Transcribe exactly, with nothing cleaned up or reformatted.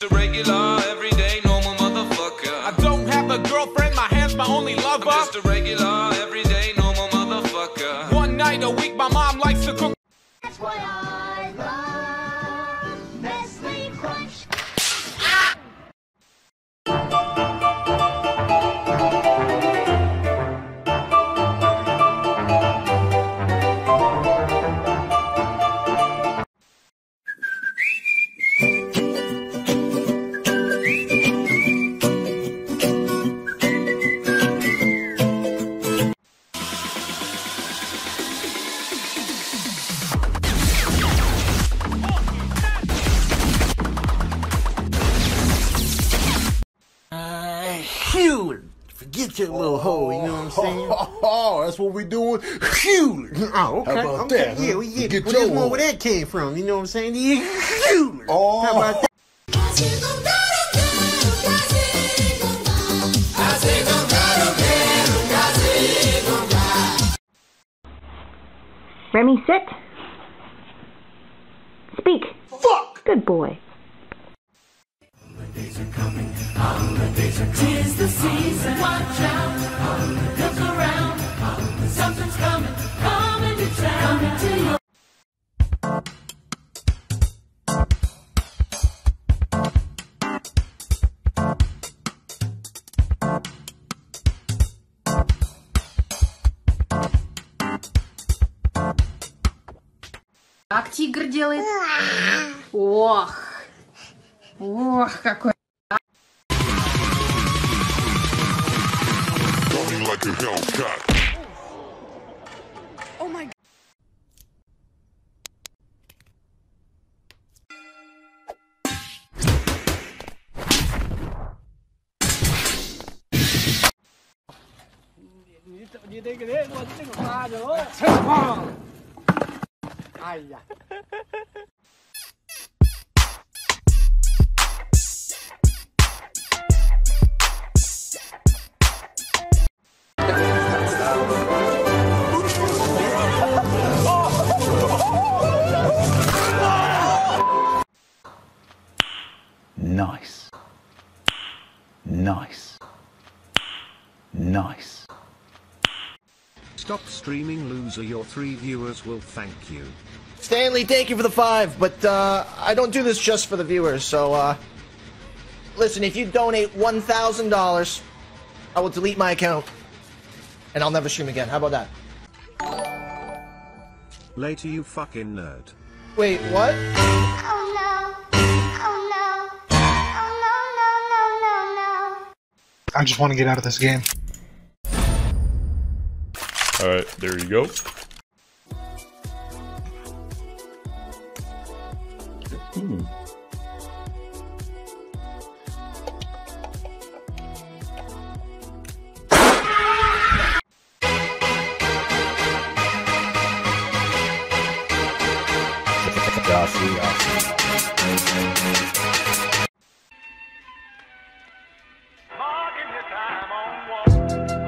The regular, everyday, normal motherfucker. I don't have a girlfriend, my hand's my only lover. I'm just a regular, everyday, normal motherfucker. One night a week, my mom likes to cook. That's what I love, Nestle Crunch. Forget your little oh, hoe, you know what I'm saying? Oh, oh, oh, that's what we doing. Oh, okay. How about okay. that? Yeah, huh? we get, get well, your one. Where that came from, you know what I'm saying? Yeah. Oh. How about that? Remy, sit. Speak. Fuck. Good boy. Holidays are coming, holidays are coming. Tis the season, watch out, look around, something's coming, coming to town, coming to your... Как тигр делает? Ох! Ох, какой... Nice. Nice. Nice. Stop streaming, loser. Your three viewers will thank you. Stanley, thank you for the five, but uh, I don't do this just for the viewers, so uh, listen, if you donate one thousand dollars, I will delete my account, and I'll never stream again. How about that? Later, you fucking nerd. Wait, what? I just want to get out of this game. Alright, there you go. Hmm. Marking your time on one.